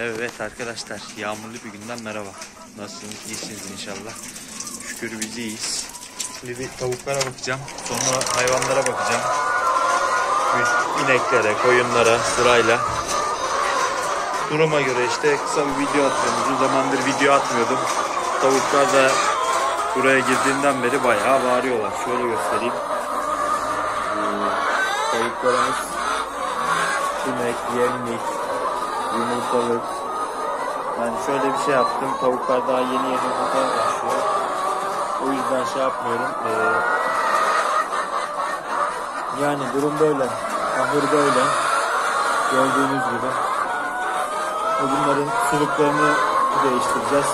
Evet arkadaşlar, yağmurlu bir günden merhaba. Nasılsınız? İyisiniz inşallah. Şükür biz iyiyiz. Şimdi bir tavuklara bakacağım. Sonra hayvanlara bakacağım. İneklere, koyunlara sırayla. Duruma göre işte kısa bir video atıyorum. Uzun zamandır video atmıyordum. Tavuklar da buraya girdiğinden beri bayağı bağırıyorlar. Şöyle göstereyim. Tavuklarımız inek, yemlik, yumurtalık. Yani şöyle bir şey yaptım. Tavuklar daha yeni yumurta başlıyor. O yüzden şey yapmıyorum. Yani durum böyle. Ahır böyle. Gördüğünüz gibi. Bunların suluklarını değiştireceğiz.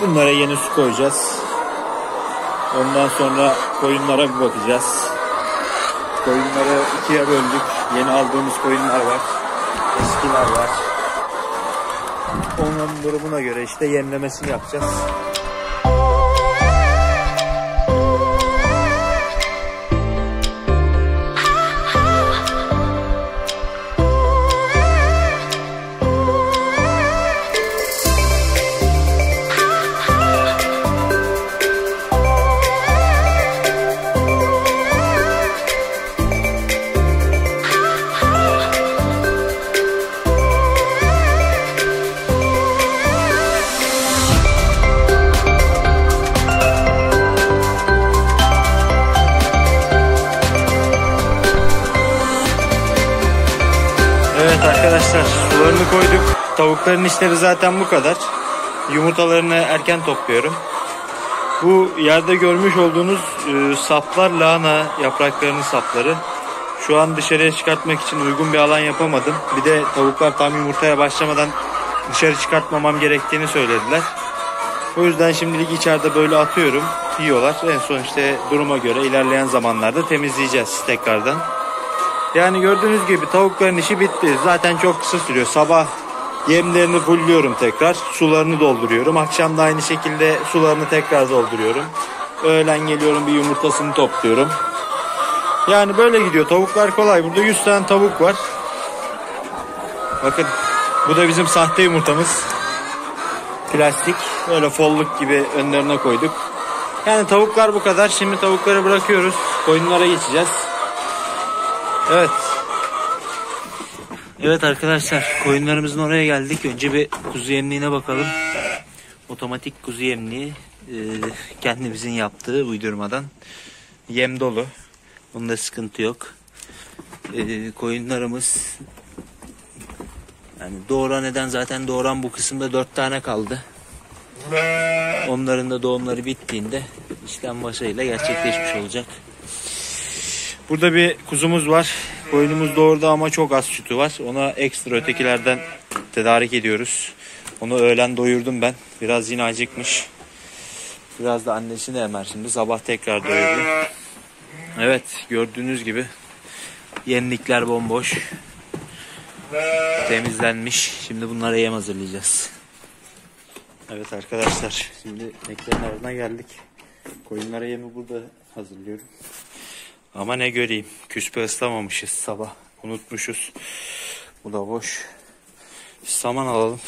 Bunlara yeni su koyacağız. Ondan sonra koyunlara bir bakacağız. Koyunları ikiye böldük. Yeni aldığımız koyunlar var. Eskiler var. Onların durumuna göre işte yemlemesini yapacağız. Arkadaşlar sularını koyduk. Tavukların işleri zaten bu kadar. Yumurtalarını erken topluyorum. Bu yerde görmüş olduğunuz saplar lahana yapraklarının sapları. Şu an dışarıya çıkartmak için uygun bir alan yapamadım. Bir de tavuklar tam yumurtaya başlamadan dışarı çıkartmamam gerektiğini söylediler. O yüzden şimdilik içeride böyle atıyorum. Yiyorlar. En son işte duruma göre ilerleyen zamanlarda temizleyeceğiz tekrardan. Yani gördüğünüz gibi tavukların işi bitti. Zaten çok kısa sürüyor. Sabah yemlerini fulluyorum tekrar. Sularını dolduruyorum. Akşam da aynı şekilde sularını tekrar dolduruyorum. Öğlen geliyorum bir yumurtasını topluyorum. Yani böyle gidiyor. Tavuklar kolay. Burada 100 tane tavuk var. Bakın bu da bizim sahte yumurtamız. Plastik. Böyle folluk gibi önlerine koyduk. Yani tavuklar bu kadar. Şimdi tavukları bırakıyoruz. Koyunlara geçeceğiz. Evet arkadaşlar, koyunlarımızın oraya geldik. Önce bir kuzu yemliğine bakalım. Otomatik kuzu yemliği, kendimizin yaptığı, uydurmadan. Yem dolu. Bunda sıkıntı yok. Koyunlarımız yani doğuran bu kısımda 4 tane kaldı. Onların da doğumları bittiğinde işlem başarıyla gerçekleşmiş olacak. Burada bir kuzumuz var. Koyunumuz doğurdu ama çok az sütü var. Ona ekstra ötekilerden tedarik ediyoruz. Onu öğlen doyurdum ben. Biraz yine acıkmış. Biraz da annesini emer şimdi. Sabah tekrar doyurdum. Evet, gördüğünüz gibi yemlikler bomboş. Temizlenmiş. Şimdi bunlara yem hazırlayacağız. Evet arkadaşlar, şimdi ineklerin ardına geldik. Koyunlara yemi burada hazırlıyorum. Ama ne göreyim, küspe ıslamamışız sabah. Unutmuşuz. Bu da boş. Bir saman alalım.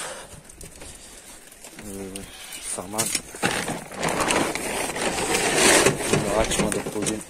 Saman. Bunu açmadık bugün.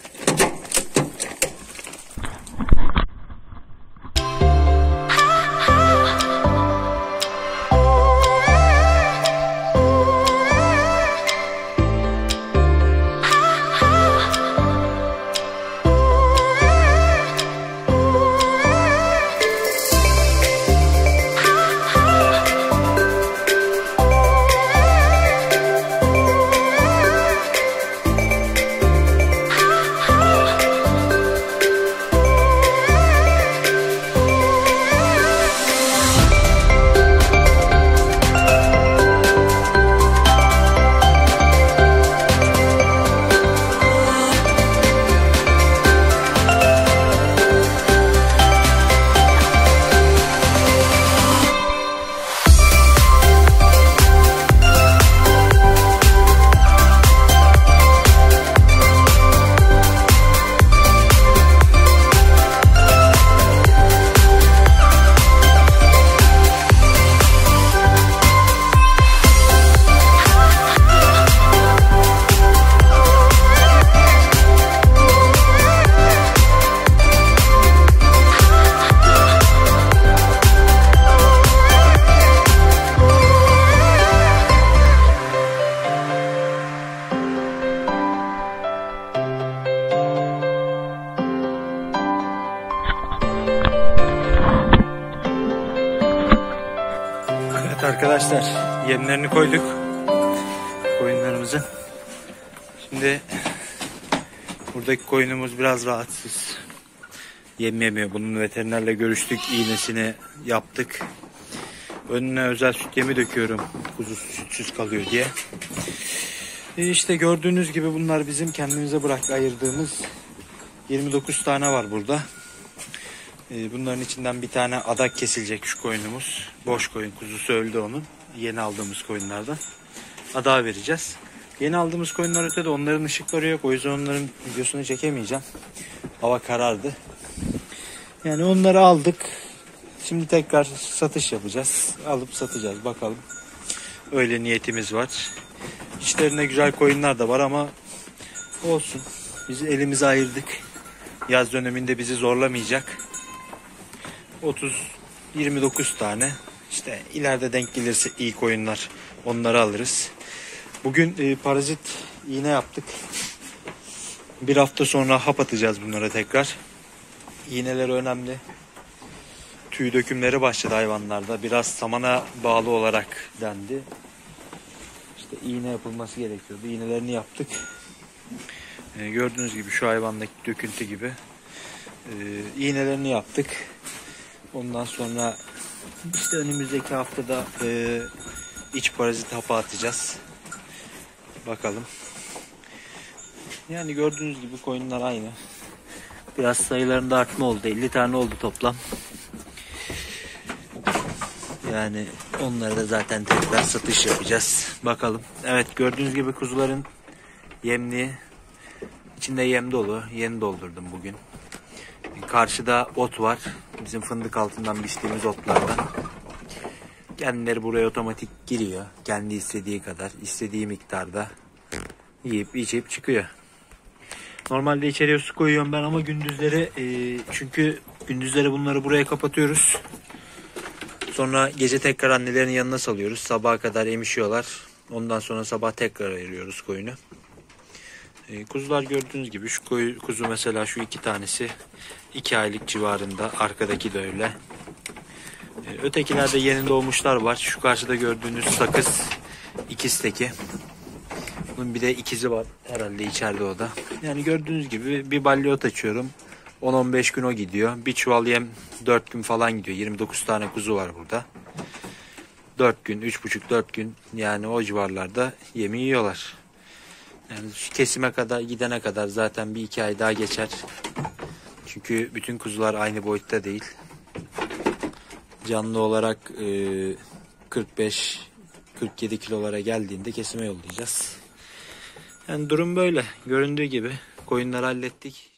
arkadaşlar, yemlerini koyduk koyunlarımızın. Şimdi buradaki koyunumuz biraz rahatsız, yem yemiyor. Bunun veterinerle görüştük, iğnesini yaptık. Önüne özel süt yemi döküyorum, kuzusu sütsüz kalıyor diye. İşte gördüğünüz gibi bunlar bizim kendimize ayırdığımız 29 tane var burada. Bunların içinden bir tane adak kesilecek, şu koyunumuz. Boş koyun, kuzusu öldü onun. Yeni aldığımız koyunlardan. Adağa vereceğiz. Yeni aldığımız koyunlar ötede, onların ışıkları yok. O yüzden onların videosunu çekemeyeceğim. Hava karardı. Yani onları aldık. Şimdi tekrar satış yapacağız. Alıp satacağız bakalım. Öyle niyetimiz var. İçlerinde güzel koyunlar da var ama olsun. Biz elimize ayırdık. Yaz döneminde bizi zorlamayacak. 29 tane. İşte ileride denk gelirse iyi koyunlar, onları alırız. Bugün parazit iğne yaptık. Bir hafta sonra hap atacağız bunlara tekrar. İğneler önemli. Tüy dökümleri başladı hayvanlarda. Biraz samana bağlı olarak dendi. İşte iğne yapılması gerekiyordu. İğnelerini yaptık. Gördüğünüz gibi şu hayvandaki döküntü gibi. İğnelerini yaptık. Ondan sonra işte önümüzdeki haftada iç parazit hapı atacağız. Bakalım. Yani gördüğünüz gibi koyunlar aynı. Biraz sayılarında artma oldu. 50 tane oldu toplam. Yani onları da zaten tekrar satış yapacağız. Bakalım. Evet, gördüğünüz gibi kuzuların yemliği. İçinde yem dolu. Yeni doldurdum bugün. Karşıda ot var. Bizim fındık altından biçtiğimiz otlardan. Kendileri buraya otomatik giriyor. Kendi istediği kadar, istediği miktarda yiyip içip çıkıyor. Normalde içeriye su koyuyorum ben ama gündüzleri çünkü gündüzleri bunları buraya kapatıyoruz. Sonra gece tekrar annelerinin yanına salıyoruz. Sabaha kadar emişiyorlar. Ondan sonra sabah tekrar ayırıyoruz koyunu. Kuzular gördüğünüz gibi, şu kuzu mesela, şu iki tanesi 2 aylık civarında. Arkadaki de öyle. Ötekilerde yeni doğmuşlar var. Şu karşıda gördüğünüz sakız ikizteki. Bunun bir de ikizi var herhalde içeride o da. Yani gördüğünüz gibi bir balyot açıyorum. 10-15 gün o gidiyor. Bir çuval yem 4 gün falan gidiyor. 29 tane kuzu var burada. 4 gün, 3,5-4 gün, yani o civarlarda yemi yiyorlar. Yani şu kesime kadar gidene kadar zaten bir 2 ay daha geçer. Çünkü bütün kuzular aynı boyutta değil. Canlı olarak 45-47 kilolara geldiğinde kesime yollayacağız. Yani durum böyle. Göründüğü gibi koyunları hallettik.